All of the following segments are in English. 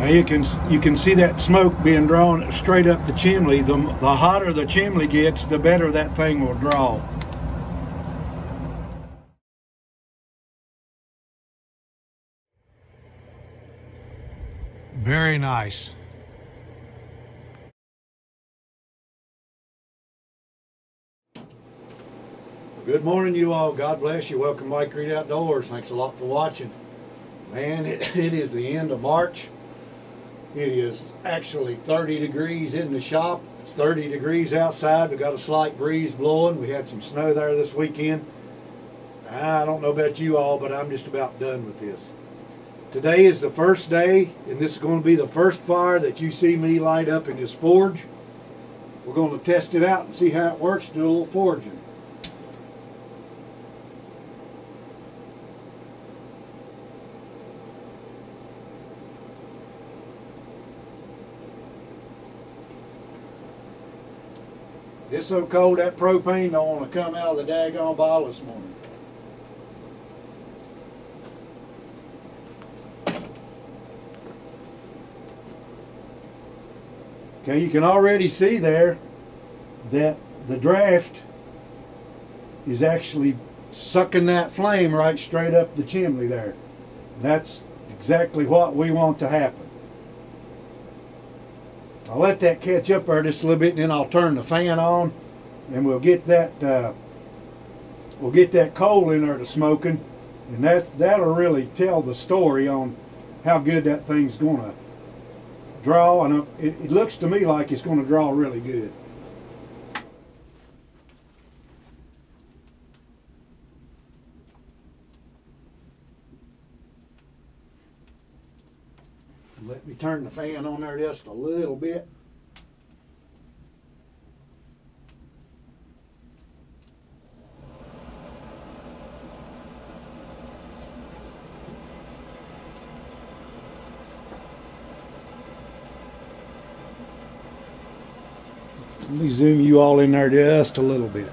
Now you can see that smoke being drawn straight up the chimney. The hotter the chimney gets, the better that thing will draw. Very nice. Good morning, you all. God bless you. Welcome to Mike Reed Outdoors. Thanks a lot for watching. Man, it is the end of March. It is actually 30 degrees in the shop. It's 30 degrees outside. We got a slight breeze blowing. We had some snow there this weekend. I don't know about you all, but I'm just about done with this. Today is the first day, and this is going to be the first fire that you see me light up in this forge. We're going to test it out and see how it works, do a little forging. It's so cold that propane don't want to come out of the daggone bottle this morning. Okay, you can already see there that the draft is actually sucking that flame right straight up the chimney there. That's exactly what we want to happen. I'll let that catch up there just a little bit, and then I'll turn the fan on, and we'll get that coal in there to smoking, and that'll really tell the story on how good that thing's gonna draw. And it looks to me like it's gonna draw really good. Let me turn the fan on there just a little bit. Let me zoom you all in there just a little bit.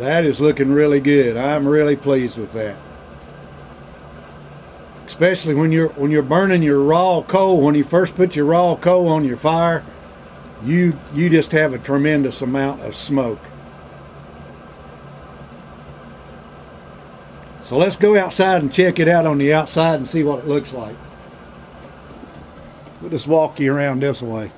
That is looking really good. I'm really pleased with that. Especially when you're burning your raw coal, when you first put your raw coal on your fire, you just have a tremendous amount of smoke. So let's go outside and check it out on the outside and see what it looks like. We'll just walk you around this way.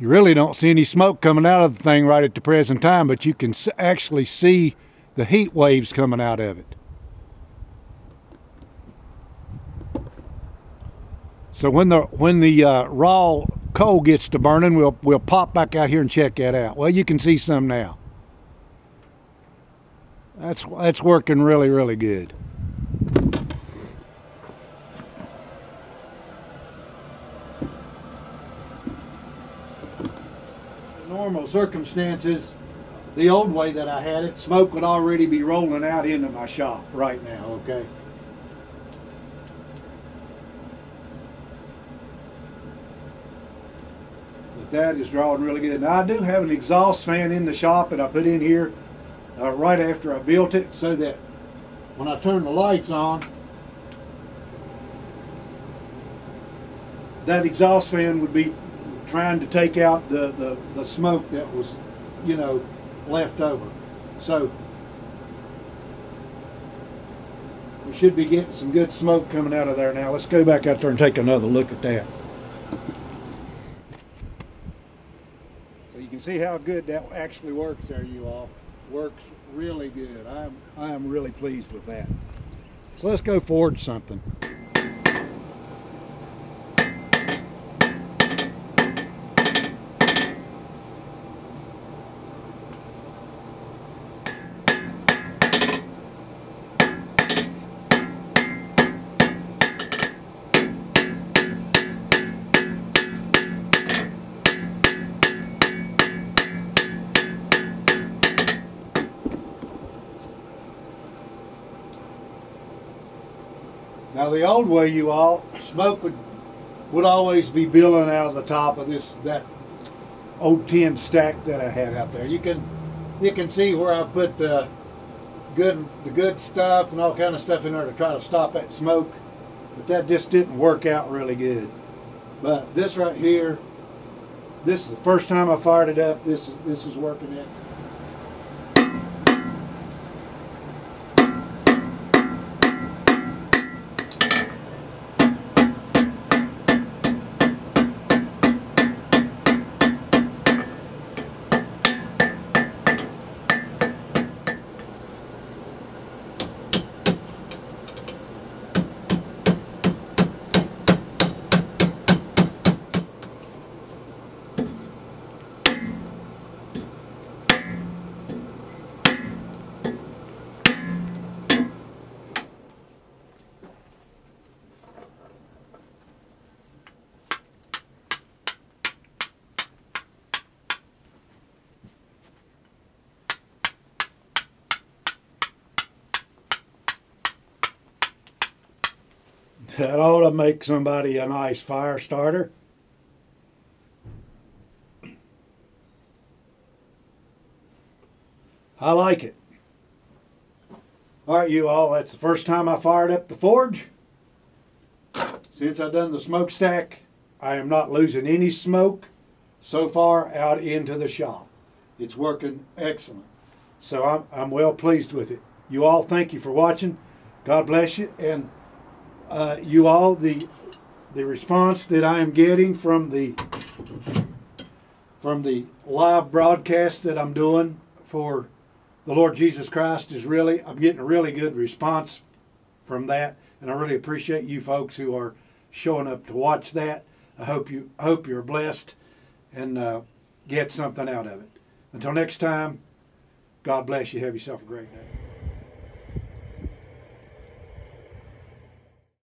You really don't see any smoke coming out of the thing right at the present time, but you can actually see the heat waves coming out of it. So when the raw coal gets to burning, we'll pop back out here and check that out. Well, you can see some now. That's working really, really good. Normal circumstances, the old way that I had it, smoke would already be rolling out into my shop right now, okay? But that is drawing really good. Now I do have an exhaust fan in the shop that I put in here right after I built it, so that when I turn the lights on, that exhaust fan would be trying to take out the smoke that was, you know, left over. So we should be getting some good smoke coming out of there now. Let's go back out there and take another look at that. So you can see how good that actually works there, you all. Works really good. I am really pleased with that. So let's go forge something. Now the old way, you all, smoke would always be billowing out of the top of that old tin stack that I had out there. You can see where I put the good stuff and all kind of stuff in there to try to stop that smoke, but that just didn't work out really good. But this right here, this is the first time I fired it up. This is working it. That ought to make somebody a nice fire starter. I like it. Alright, you all, that's the first time I fired up the forge. Since I've done the smokestack, I am not losing any smoke so far out into the shop. It's working excellent. So I'm well pleased with it. You all, thank you for watching. God bless you. And you all, the response that I am getting from the live broadcast that I'm doing for the Lord Jesus Christ is really, I'm getting a really good response from that, and I really appreciate you folks who are showing up to watch that. I hope you're blessed and get something out of it. Until next time, God bless you. Have yourself a great day.